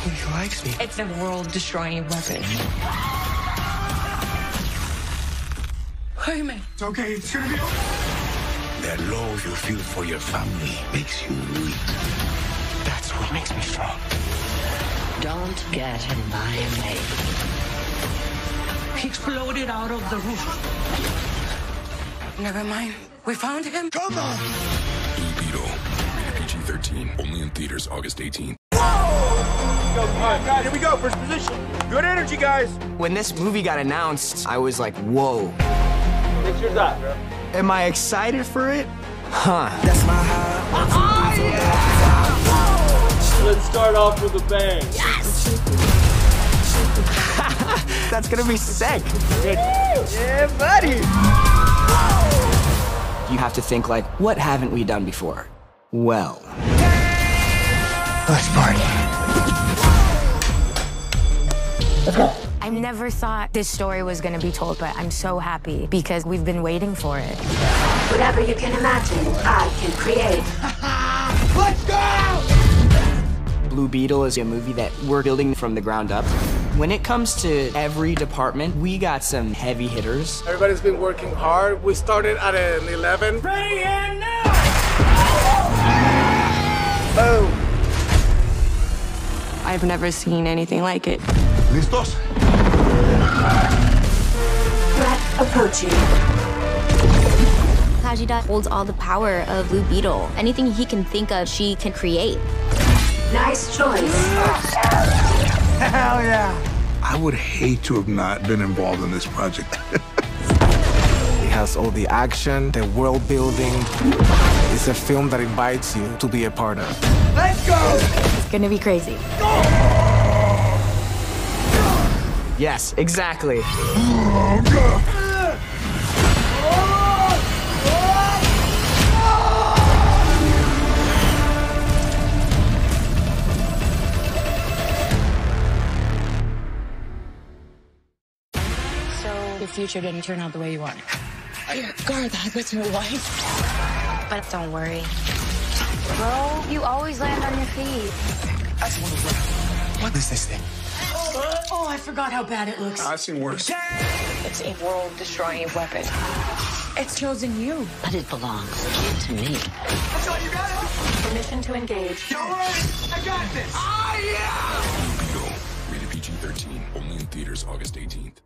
think he likes me. It's a world-destroying weapon. Jaime. It's okay, it's gonna be over. That love you feel for your family makes you weak. That's what makes me strong. Don't get in my way. He exploded out of the roof. Never mind. We found him. Come on! Blue Beetle. PG-13. Only in theaters August 18th. Whoa! Come on, guys, here we go. First position. Good energy, guys. When this movie got announced, I was like, whoa. It's your time, bro. Am I excited for it? Huh. That's my high. Oh, yeah! Let's start off with a bang. Yes! That's gonna be sick. Good. Yeah, buddy. You have to think like, what haven't we done before? Well. Let's party. Let's go. I never thought this story was gonna be told, but I'm so happy because we've been waiting for it. Whatever you can imagine, I can create. Let's go! Blue Beetle is a movie that we're building from the ground up. When it comes to every department, we got some heavy hitters. Everybody's been working hard. We started at an 11. Ready and now! Boom! I've never seen anything like it. Listos? Threat approaching. Kajida holds all the power of Blue Beetle. Anything he can think of, she can create. Nice choice. Hell yeah! I would hate to have not been involved in this project. It has all the action, the world building. It's a film that invites you to be a part of. Let's go! It's gonna be crazy. Go! Yes, exactly. Your future didn't turn out the way you wanted. God, that was your wife. But don't worry. Bro, you always land on your feet. I just want to look. What is this thing? Oh, I forgot how bad it looks. I've seen worse. It's a world-destroying weapon. It's chosen you. But it belongs to me. That's all you got? Permission to engage. Don't worry, I got this. Oh, yeah! Blue Beetle, rated PG-13, only in theaters August 18th.